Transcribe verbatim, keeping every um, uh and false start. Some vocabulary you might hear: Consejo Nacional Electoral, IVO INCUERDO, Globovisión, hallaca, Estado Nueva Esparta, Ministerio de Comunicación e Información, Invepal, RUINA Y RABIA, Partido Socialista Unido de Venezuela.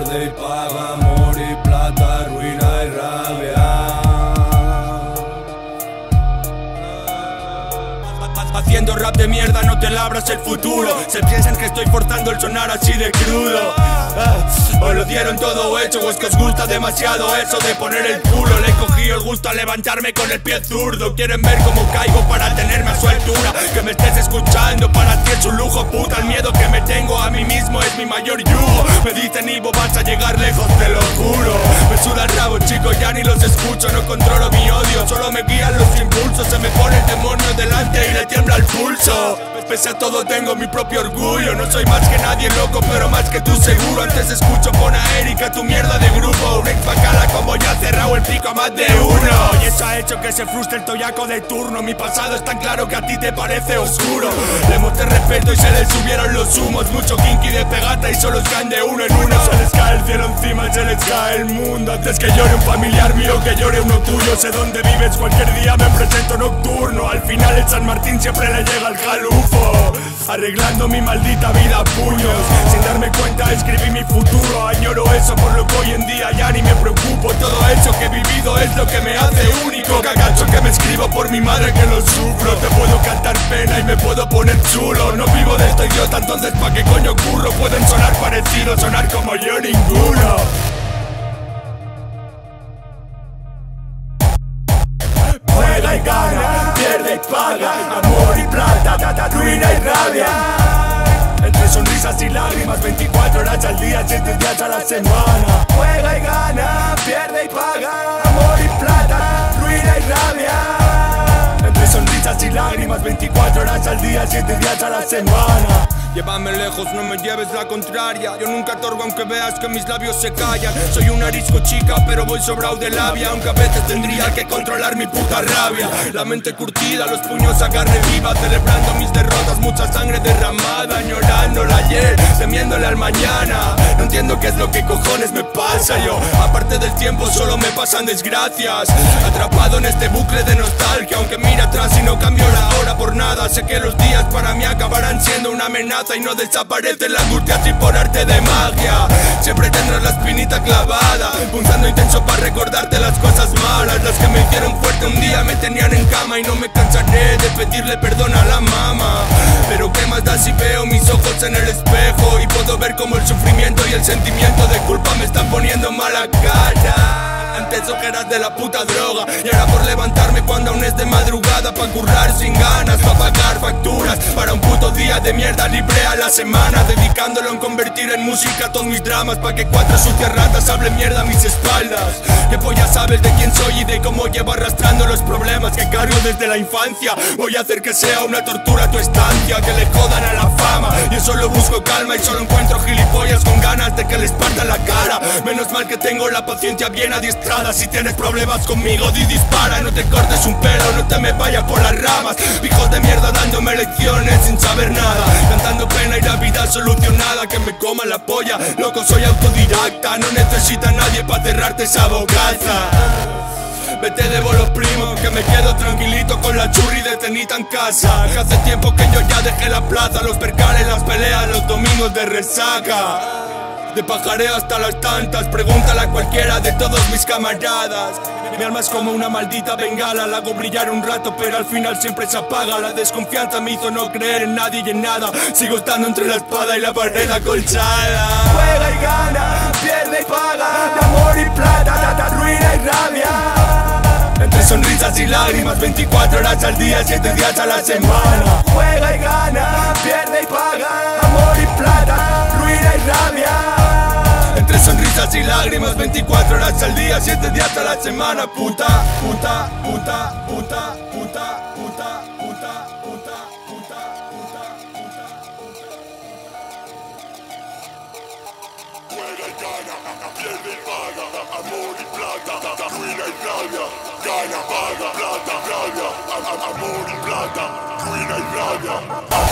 Incuerde y paga amor y plata, ruina y rabia. Haciendo rap de mierda no te labras el futuro. Se piensan que estoy forzando el sonar así de crudo. Os lo dieron todo hecho, o es que os gusta demasiado eso de poner el culo. Le cogí el gusto a levantarme con el pie zurdo. Quieren ver cómo caigo para tenerme a su altura. Que me estés escuchando para ti es un lujo, puta. El miedo que me tengo a mí mismo es mi mayor yugo. Me dicen Ivo, vas a llegar lejos, te lo juro. Me suda el rabo, chico, ya ni los escucho. No controlo mi odio, solo me guían los impulsos. Se me pone el demonio delante y le tiembla el pulso. Pese a todo tengo mi propio orgullo. No soy más que nadie, loco, pero más que tú seguro. Antes escucho pon a Erika, tu mierda de grupo. Un ex bacala como ya cerrado el pico a más de uno. Y eso ha hecho que se frustre el toyaco de turno. Mi pasado es tan claro que a ti te parece oscuro. Le mostré respeto y se les subieron los humos. Mucho kinky de pegata y solo caen de uno en uno. Se les cae el cielo encima y se les cae el mundo. Antes que llore un familiar mío, que llore uno tuyo. Sé dónde vives, cualquier día me presento nocturno. Al final el San Martín siempre le llega el jalufo. Arreglando mi maldita vida a puños. Sin darme cuenta escribí mi futuro, añoro eso por lo que hoy en día ya ni me preocupo. Todo eso que he vivido es lo que me hace único. Cagacho que me escribo por mi madre que lo sufro. Te puedo cantar pena y me puedo poner chulo. No vivo de esto idiota, entonces pa' qué coño curro. Pueden sonar parecidos, sonar como yo ninguno. Juega y gana, pierde y paga, amor y plata, ruina y rabia. Entre sonrisas y lágrimas, veinticuatro horas al día, siete días a la semana. Juega y gana, pierde y paga, amor y plata, ruina y rabia. Entre sonrisas y lágrimas, veinticuatro horas al día, siete días a la semana. Llévame lejos, no me lleves la contraria. Yo nunca otorgo aunque veas que mis labios se callan. Soy un arisco chica, pero voy sobrado de labia. Aunque a veces tendría que controlar mi puta rabia. La mente curtida, los puños a carne viva. Celebrando mis derrotas, mucha sangre derramada. Añorando el ayer, temiéndole al mañana. No entiendo qué es lo que cojones me pasa yo. Aparte del tiempo solo me pasan desgracias. Atrapado en este bucle de nostalgia. Aunque mira atrás y no cambio la hora por nada. Sé que los días para mí acabarán siendo una amenaza. Y no desaparece la angustia así por arte de magia. Siempre tendrás la espinita clavada, punzando intenso para recordarte las cosas malas. Las que me hicieron fuerte un día me tenían en cama. Y no me cansaré de pedirle perdón a la mama. Pero qué más da si veo mis ojos en el espejo y puedo ver cómo el sufrimiento y el sentimiento de culpa me están poniendo mala cara. Antes ojeras de la puta droga. Y ahora por levantarme cuando aún es de madrugada. Pa' currar sin ganas, pa' pagar facturas. Para un puto día de mierda libre a la semana. Dedicándolo en convertir en música todos mis dramas. Pa' que cuatro sucias ratas hablen mierda a mis espaldas. Que pues ya sabes de quién soy y de cómo llevo arrastrando los problemas que cargo desde la infancia. Voy a hacer que sea una tortura tu estancia. Que le jodan a la fama. Yo solo busco calma y solo encuentro gilipollas con ganas de que les parta la cara. Menos mal que tengo la paciencia bien adiestrada. Si tienes problemas conmigo, di dispara. No te cortes un pelo, no te me vayas por las ramas. Hijos de mierda dándome lecciones sin saber nada. Cantando pena y la vida solucionada. Que me coman la polla, loco, soy autodidacta. No necesita a nadie para cerrarte esa bocaza. Vete de bolos, primo, que me quedo tranquilito con la churri de cenita en casa. Que hace tiempo que yo ya dejé la plaza. Los percales, las peleas, los domingos de resaca. De pajareo hasta las tantas, pregúntale a cualquiera de todos mis camaradas. Mi alma es como una maldita bengala, la hago brillar un rato pero al final siempre se apaga. La desconfianza me hizo no creer en nadie y en nada. Sigo estando entre la espada y la pared acolchada. Juega y gana, pierde y paga, de amor y plata, ruina y rabia. Entre sonrisas y lágrimas, veinticuatro horas al día, siete días a la semana. Juega y gana, pierde y paga, amor y plata, ruina y rabia. Sonrisas y lágrimas, veinticuatro horas al día, siete días a la semana, puta, puta, puta, puta, puta. Juega y gana, pierde y paga, amor y plata, ruina y rabia. Gana, paga, plata, rabia, amor y plata, ruina y rabia.